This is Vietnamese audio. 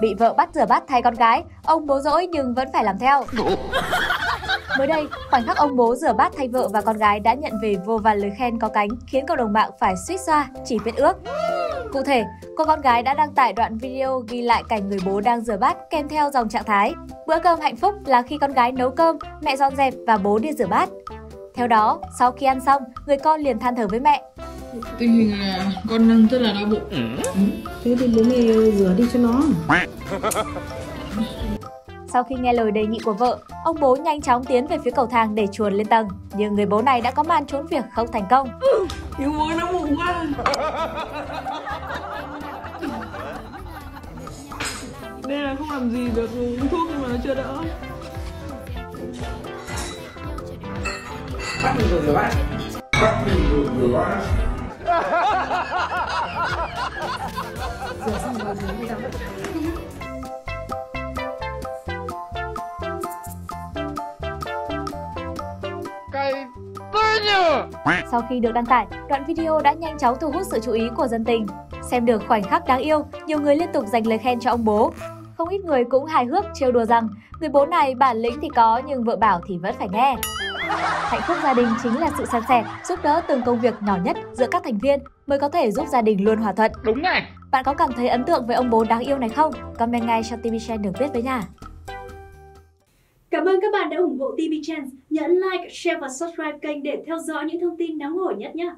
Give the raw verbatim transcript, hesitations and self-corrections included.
Bị vợ bắt rửa bát thay con gái, ông bố dỗi nhưng vẫn phải làm theo. Mới đây, khoảnh khắc ông bố rửa bát thay vợ và con gái đã nhận về vô vàn lời khen có cánh, khiến cộng đồng mạng phải suýt xoa, chỉ biết ước. Cụ thể, cô con gái đã đăng tải đoạn video ghi lại cảnh người bố đang rửa bát kèm theo dòng trạng thái: bữa cơm hạnh phúc là khi con gái nấu cơm, mẹ dọn dẹp và bố đi rửa bát. Theo đó, sau khi ăn xong, người con liền than thở với mẹ: tình hình là con đang rất là đau bụng. Ừ. Thế thì bố mẹ rửa đi cho nó. Sau khi nghe lời đề nghị của vợ, ông bố nhanh chóng tiến về phía cầu thang để chuồn lên tầng. Nhưng người bố này đã có màn trốn việc không thành công. Yếu mới đau bụng quá. Đây là không làm gì được, uống thuốc nhưng mà nó chưa đỡ. Bắt mình rồi rửa bát. Bắt mình rồi rửa bát. Rửa xong rồi rửa đi đâu. Cay tươi nhờ. Sau khi được đăng tải, đoạn video đã nhanh chóng thu hút sự chú ý của dân tình. Xem được khoảnh khắc đáng yêu, nhiều người liên tục dành lời khen cho ông bố. Không ít người cũng hài hước trêu đùa rằng người bố này bản lĩnh thì có nhưng vợ bảo thì vẫn phải nghe. Hạnh phúc gia đình chính là sự san sẻ, giúp đỡ từng công việc nhỏ nhất giữa các thành viên mới có thể giúp gia đình luôn hòa thuận. Đúng này! Bạn có cảm thấy ấn tượng với ông bố đáng yêu này không? Comment ngay cho ti vi Trends được biết với nhà! Cảm ơn các bạn đã ủng hộ ti vi Trends. Nhấn like, share và subscribe kênh để theo dõi những thông tin nóng hổi nhất nhé!